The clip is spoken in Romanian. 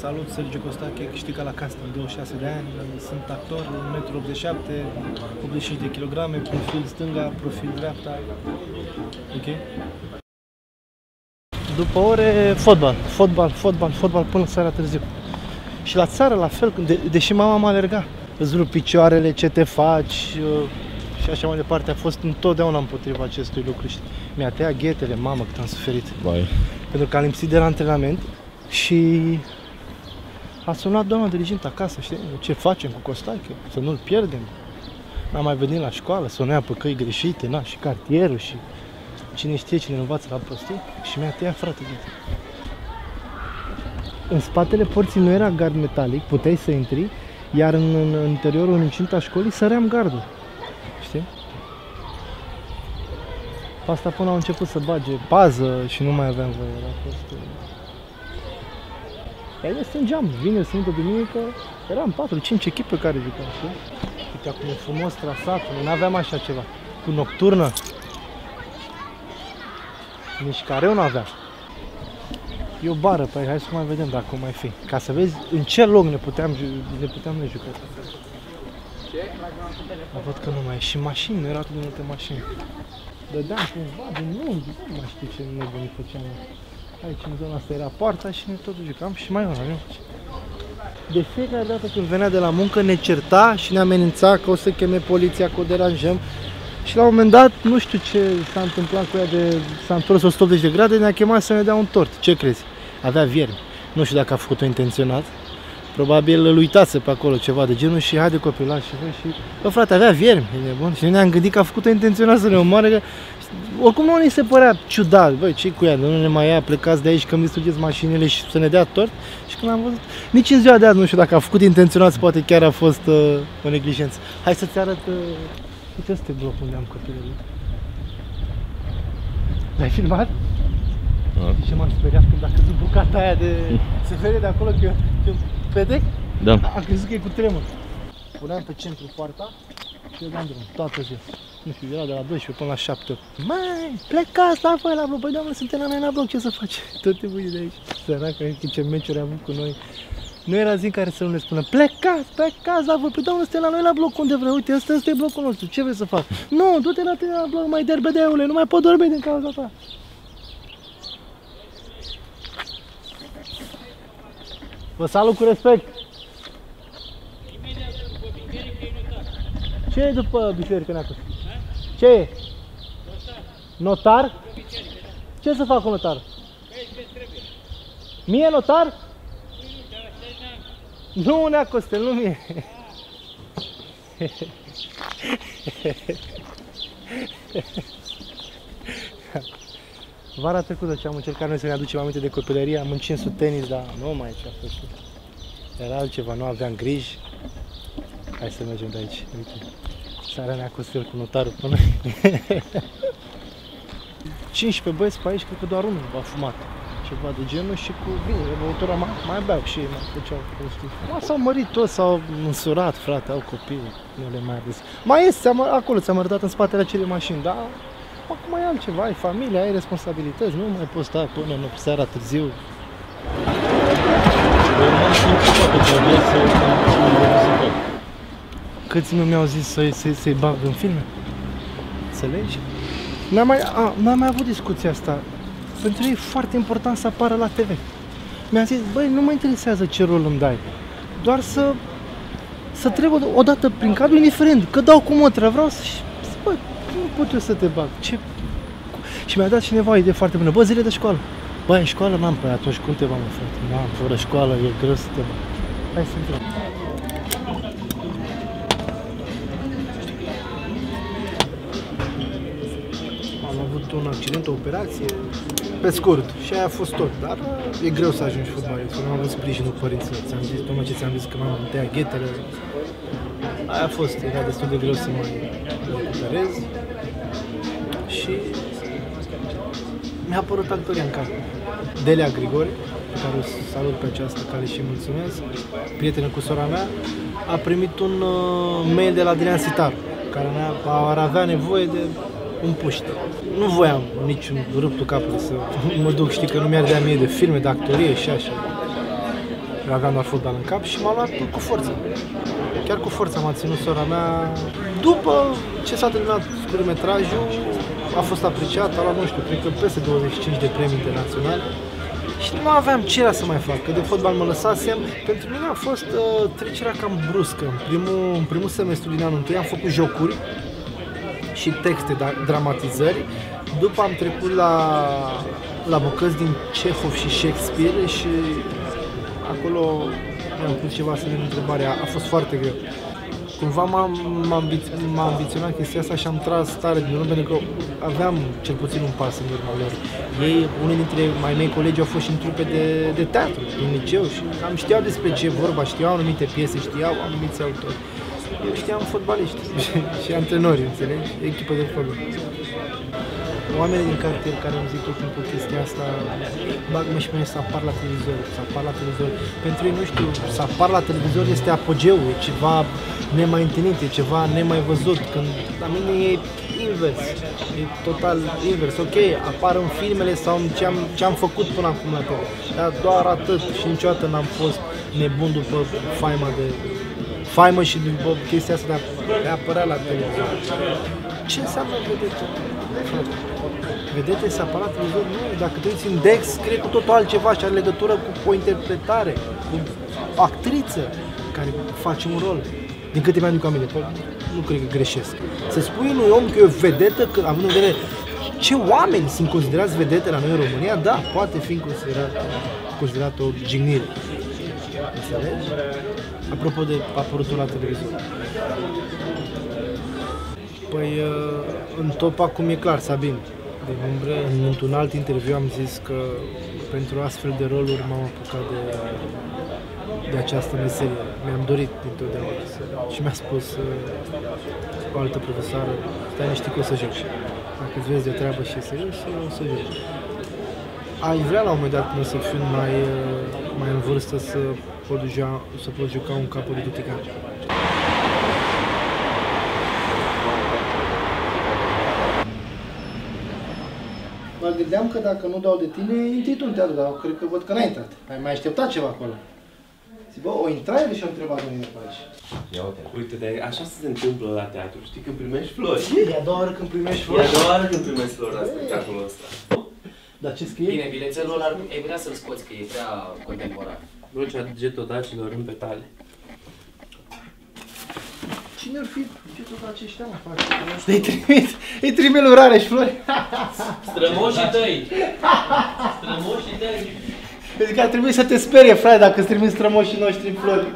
Salut, Sergiu Costache, știi că la cast în 26 de ani, sunt actor, 1,87 m, 85 de kg, profil stânga, profil dreapta, ok? După ore, fotbal până seara târziu. Și la țară, la fel, deși mama mă alerga, îți rup picioarele, ce te faci și așa mai departe. A fost întotdeauna împotriva acestui lucru și mi-a tăiat ghetele, mamă, cât am suferit. Bye. Pentru că am lipsit de la antrenament și a sunat doamna dirigent acasă, știi, ce facem cu Costache, să nu-l pierdem. N-am mai venit la școală, sonea pe căi greșite, na, și cartierul și cine știe, cine învață la prostii. Și mi-a tăiat, frate, ghetele. În spatele porții nu era gard metalic, puteai să intri, iar în interiorul, în incinta școlii, săream gardul, știi? Asta până au început să bage pază și nu mai aveam voie, era fost... Dar eu stângeam, vineri, sâmbătă, duminică, eram 4-5 echipe care jucam, știi? Uite, acum e frumos trasat, nu aveam așa ceva, cu nocturnă, nici careu n-aveam. E o bară, păi hai să mai vedem dacă o mai fi. Ca să vezi în ce loc ne puteam juca. Dar văd că nu mai e și mașini, nu erau atât de multe mașini. Dădeam cumva din unghi, nu mai știu ce nebuni făceam. Aici în zona asta era poarta și ne tot jucam și mai una, nu? De fiecare dată când venea de la muncă ne certa și ne amenința că o să cheme poliția, că o deranjăm. Și la un moment dat, nu știu ce s-a întâmplat cu ea, s-a întors 180 de grade, ne-a chemat să ne dea un tort. Ce crezi? Avea viermi. Nu știu dacă a făcut-o intenționat. Probabil îl uitase pe acolo ceva de genul și haide copilași și voi și... Bă, frate, avea viermi, e nebun. Și ne-am gândit că a făcut-o intenționat să ne omoare, că... Oricum nu ni se părea ciudat, băi, ce-i cu ea, nu ne mai ia, plecați de aici că îmi distrugeți mașinile și să ne dea tort. Și când am văzut, nici în ziua de azi nu știu dacă a făcut intenționat, poate chiar a fost o neglijență. Hai să-ți arăt... Uite, ăsta e blocul unde am copilărit. L-ai filmat? Da. Și m-am speriat când a căzut bucata aia de... Se vede de acolo că eu... Vedec? Da. Am crezut că e cu tremur. Puneam pe centru poarta și eu dam drum, toată ziua. Nu știu, era de la 12 până la 7. Mai, plecați la voi la bloc. Băi, doamne, suntem la noi la bloc, ce să faci? Tot timpul e de aici. Săraca, ce meciuri am avut cu noi. Nu era zi în care să nu ne spună, plecați, plecați la voi, păi doamne, stai la noi la bloc unde vrei, uite, ăsta e blocul nostru, ce vrei să fac? Nu, du-te la tine la bloc, mai derbedeule, nu mai pot dormi din cauza ta. Vă salut cu respect! Imediat după biserică e notar. Ce e după biserică, Neacu? Ce e? Notar. Notar? Ce să fac cu notar? Mie notar? Nu, Nea Costel, nu mie. Vara trecută ce am încercat noi să ne aducem aminte de copilărie, am încins sub tenis, dar nu mai ce a făcut. Era altceva, nu aveam griji. Hai să mergem de aici, uite. Sara Nea Costel cu notarul până. 15 băieți pe aici, cred că doar unul v-a fumat. Ceva de genul și cu bine, băutura mai beau și ei, mai făceau prostii. S-au mărit toți, s-au însurat, frate, au copii, nu le mai adus. Mai este, acolo ți-am arătat în spatele acelei mașini, dar acum ai altceva, ai familie, ai responsabilități, nu mai poți sta până în seara târziu. Câți nu mi-au zis să-i bag în filme? Înțelegi? N-am mai avut discuția asta. Pentru ei e foarte important să apară la TV. Mi-a zis, băi, nu mă interesează ce rol îmi dai, doar să trec o dată prin cadru, indiferent, că dau cu motra, vreau să... Bă, nu pot eu să te bag, ce... Și mi-a dat cineva o idee foarte bună, bă, zile de școală. Bă, în școală n-am, păi atunci cum te bag, mă, frate? N-am, fără școală e greu să te bag. Hai să intrăm. Am avut un accident, o operație. Pe scurt, și aia a fost tot, dar e greu să ajungi fotbalist, nu am avut sprijinul părinților, ți-am zis, tocmai ce ți-am zis că m-am tăiat ghetele, aia a fost, era destul de greu să mă recuperez și mi-a apărut actoria în cap. Delia Grigore, pe care o salut pe această cale și îi mulțumesc, prietenă cu sora mea, a primit un mail de la Adrian Sitar, care ar avea nevoie de un puște. Nu voiam niciun râptul capului să mă duc, știi că nu mi-ar dea mie de filme, de actorie și așa. mi-a dat fotbal în cap și m-a luat cu forță. Chiar cu forță m-a ținut sora mea. După ce s-a terminat scurtmetrajul, a fost apreciat, a luat, nu știu, cred că peste 25 de premii internaționale. Și nu aveam ce era să mai fac, că de fotbal mă lăsasem. Pentru mine a fost trecerea cam bruscă. În primul semestru din anul 1 am făcut jocuri și texte, dramatizări. După am trecut la bucăți din Chekhov și Shakespeare și acolo mi-am pus ceva să ne întrebarea. A fost foarte greu. Cumva m-a ambiționat chestia asta și am tras tare din urmă, pentru că aveam cel puțin un pas în urma lor. Ei, unii dintre mai mei colegi au fost și în trupe de teatru, în liceu și cam știau despre ce vorba, știau anumite piese, știau anumiți autori. Eu știam fotbaliști și antrenori, înțelegi? Echipă de fotbal. Oamenii din cartier care îmi zic tot timpul chestia asta, bag-mă și pe mine să apar la televizor, să apar la televizor. Pentru ei, nu știu, să apar la televizor este apogeu, e ceva nemai întâlnit, e ceva nemai văzut, când la mine e invers, e total invers. Ok, apar în filmele sau în ce am făcut până acum la TV, dar doar atât și niciodată n-am fost nebun după faimă și după chestia asta de a apărea la televizor. Ce înseamnă vedete? Vedete să apar la televizor? Nu, dacă te uiți în Dex, cred cu totul altceva și are legătură cu o interpretare, cu o actriță care face un rol. Din câte mi-aduc aminte, nu cred că greșesc. Să spui unui om că e o vedetă, că, având în vedere ce oameni sunt considerați vedete la noi în România, da, poate fi considerat o jignire. Înțelegi? Apropo de apărutul la televizor. Păi, în top acum e clar, Sabin. Într-un alt interviu am zis că pentru astfel de roluri m-am apucat de această meserie. Mi-am dorit dintotdeauna și mi-a spus o altă profesoară, stai niște că o să joci. Dacă îți vezi de treabă și e serios, o să joci. Ai vrea la un moment dat, până să fiu mai în vârstă, să pot juca un cap de tutican. Mă gândeam că dacă nu dau de tine, intri tu în teatru, dar cred că văd că n-ai intrat. Ai mai așteptat ceva acolo. Zic, bă, o intrare și o întrebare de mine pe aici. Ia uite. Uite, dar așa se întâmplă la teatru, știi, când primești flori. E a doua oară când primești flori. E a doua oară când primești flori la spectacolul ăsta. Dar ce scrie? Bine, bilețelul ăla e vrea să-l scoți, că e prea contemporan. Lucea getodacilor în petale. Cine ar fi getodaci ăștia, mă, fac? Îi trimit lui Rare și Flori. Strămoșii tăi! Strămoșii tăi! Pentru că ar trebui să te sperie, frate, dacă îți trimit strămoșii noștri flori.